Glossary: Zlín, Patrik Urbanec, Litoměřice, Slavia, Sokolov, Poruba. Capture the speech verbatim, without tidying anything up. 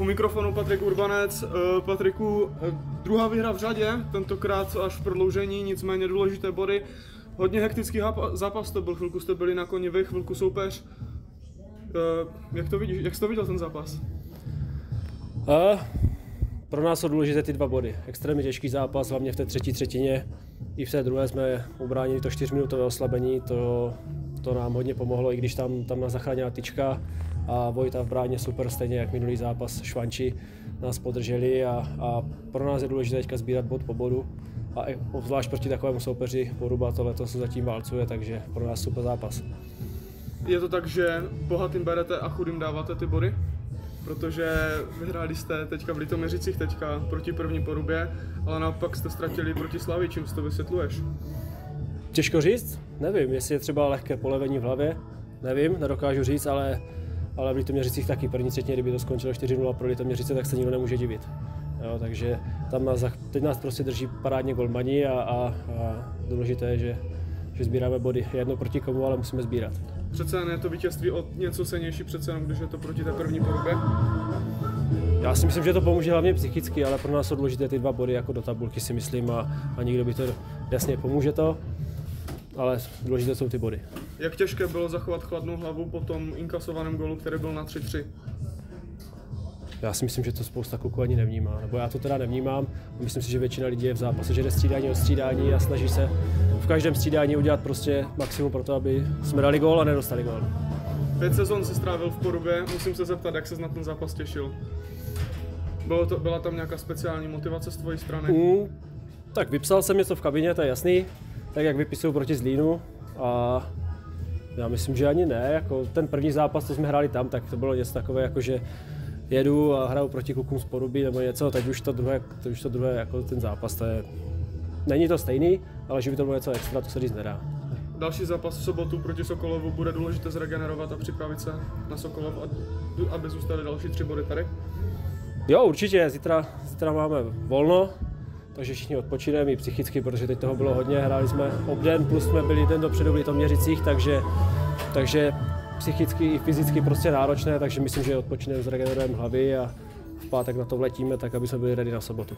U mikrofonu Patrik Urbanec. Patriku, druhá výhra v řadě, tentokrát až v prodloužení, nicméně důležité body. Hodně hektický zápas to byl, chvilku jste byli na koni vy, chvilku soupeř. Jak to vidíš, jak jsi to viděl ten zápas? Uh, pro nás jsou důležité ty dva body. Extrémně těžký zápas, hlavně v té třetí třetině. I v té druhé jsme ubránili to čtyřminutové oslabení, to, to nám hodně pomohlo, i když tam, tam nás zachránila tyčka. A Vojta v bráně super, stejně jak minulý zápas, Švanči nás podrželi a, a pro nás je důležité teďka sbírat bod po bodu. A obzvlášť proti takovému soupeři Poruba to letos se zatím válcuje, takže pro nás super zápas. Je to tak, že bohatým berete a chudým dáváte ty body? Protože vyhráli jste teďka v Litoměřicích, teďka proti první Porubě, ale naopak jste ztratili proti Slavii, čím si to vysvětluješ? Těžko říct, nevím, jestli je třeba lehké polevení v hlavě, nevím, nedokážu říct, ale ale v Litoměřicích taky první třetině, kdyby to skončilo čtyři nula pro Litoměřice, tak se nikdo nemůže divit. Jo, takže tam nás, teď nás prostě drží parádně golmani a, a, a důležité je, že, že sbíráme body. Jedno proti komu, ale musíme sbírat. Přece jen je to vítězství o něco silnější, přece jen když je to proti té první Porubě? Já si myslím, že to pomůže hlavně psychicky, ale pro nás jsou důležité ty dva body jako do tabulky, si myslím, a, a nikdo by to jasně pomůže to. Ale důležité jsou ty body. Jak těžké bylo zachovat chladnou hlavu po tom inkasovaném golu, který byl na tři tři? Já si myslím, že to spousta kluků ani nevnímá, nebo já to teda nevnímám. Myslím si, že většina lidí je v zápase, že jde střídání od střídání a snaží se v každém střídání udělat prostě maximum pro to, aby jsme dali gól a nedostali gól. Pět sezon se strávil v Porubě, musím se zeptat, jak ses na ten zápas těšil. Bylo to, byla tam nějaká speciální motivace z tvojí strany? Mm, tak vypsal jsem něco v kabině, to je jasný. Tak jak vypisuju proti Zlínu a já myslím, že ani ne, jako ten první zápas, co jsme hráli tam, tak to bylo něco takové, jako že jedu a hraju proti klukům z Poruby nebo něco, teď už to druhé, teď už to druhé, jako ten zápas, to je, není to stejný, ale že by to bylo něco extra, to se říct nedá. Další zápas v sobotu proti Sokolovu bude důležité zregenerovat a připravit se na Sokolov, aby zůstaly další tři body tady? Jo, určitě, zítra, zítra máme volno. Takže všichni odpočineme i psychicky, protože teď toho bylo hodně, hráli jsme obden, plus jsme byli den dopředu v Litoměřicích, takže, takže psychicky i fyzicky prostě náročné, takže myslím, že odpočineme, zregenerujeme hlavy a v pátek na to vletíme, tak aby jsme byli ready na sobotu.